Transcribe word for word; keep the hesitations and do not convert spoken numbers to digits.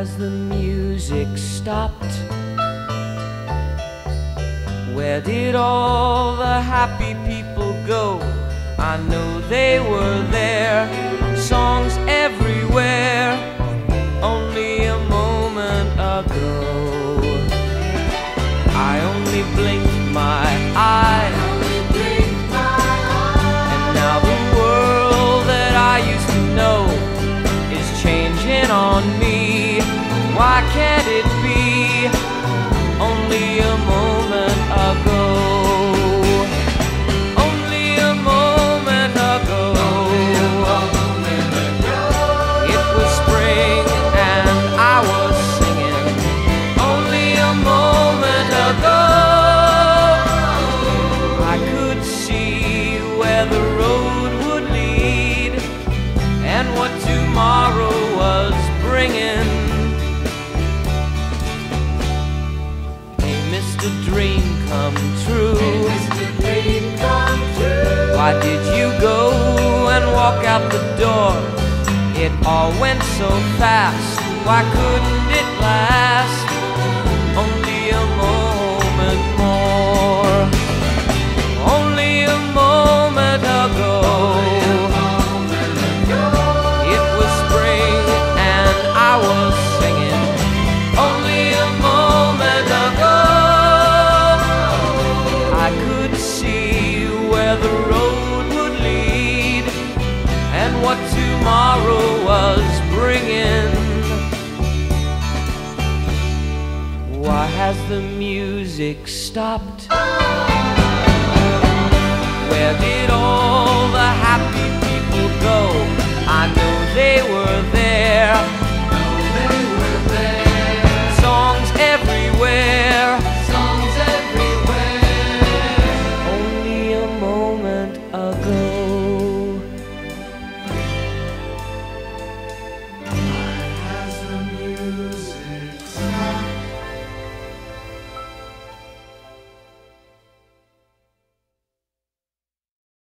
as the music stopped. Where did all the happy people go? I know they were there. Songs everywhere, only a moment ago. I only blinked my eye, and now the world that I used to know is changing on me. Why can't it be only a moment ago? Tomorrow was bringing. Hey, Mister Dream, come true. Hey, Mister Dream, come true. Why did you go and walk out the door? It all went so fast. Why couldn't it last only a moment more? Only a moment ago. Tomorrow was bringing. Why has the music stopped? Where did all the happy